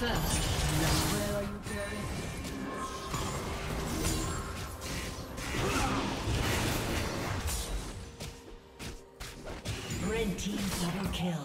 First, where are you going? Red team double kill.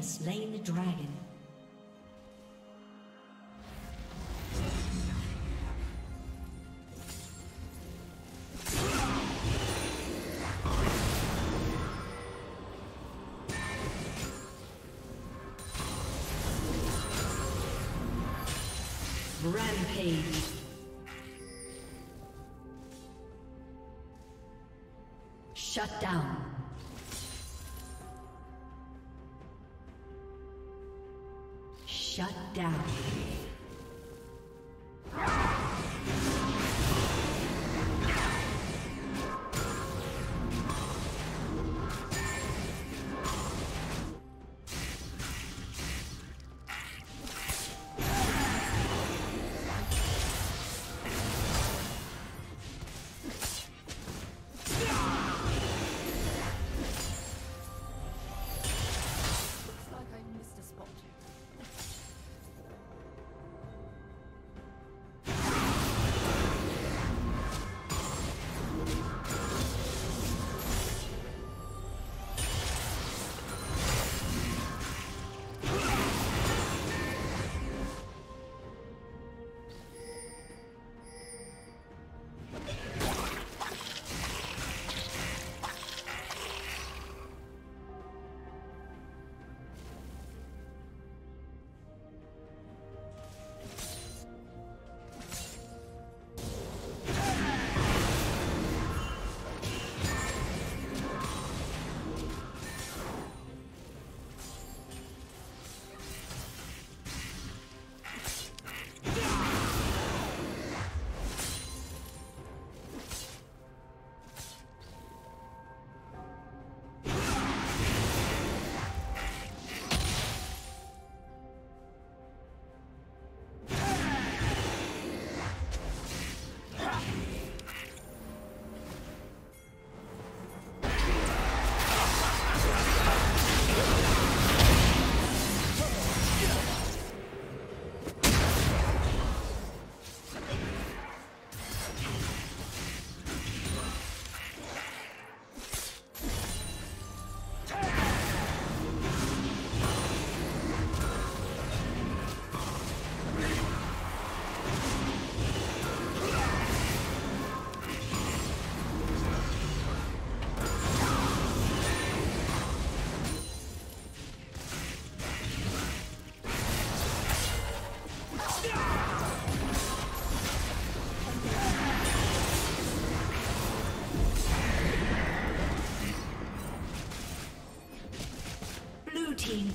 Slain the dragon. Rampage. Shut down. Shut down.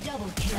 Double kill.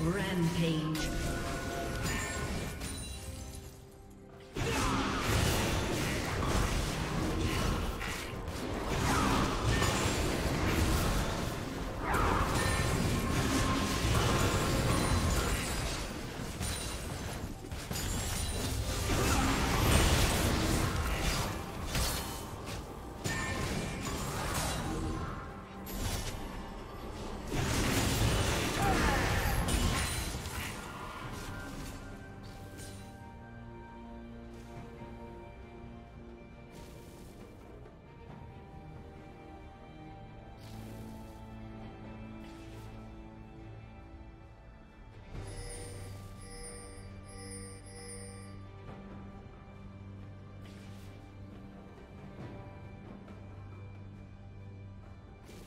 Rampage.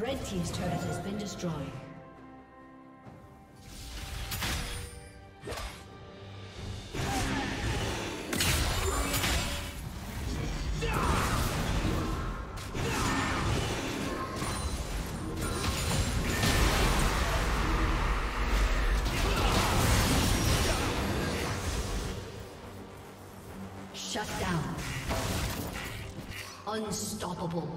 Red team's turret has been destroyed. Shut down. Unstoppable.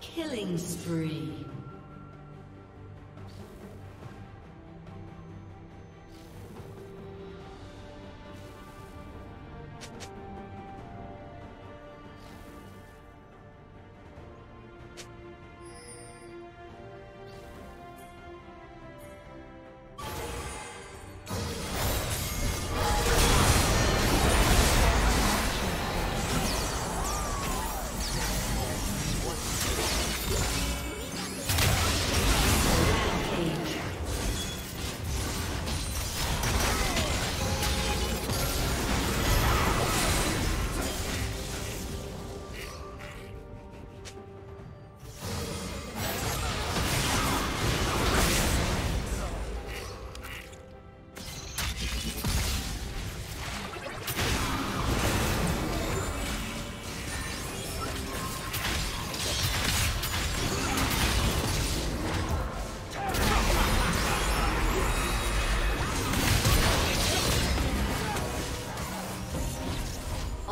Killing spree.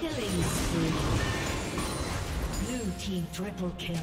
Killing spree. Blue team triple kill.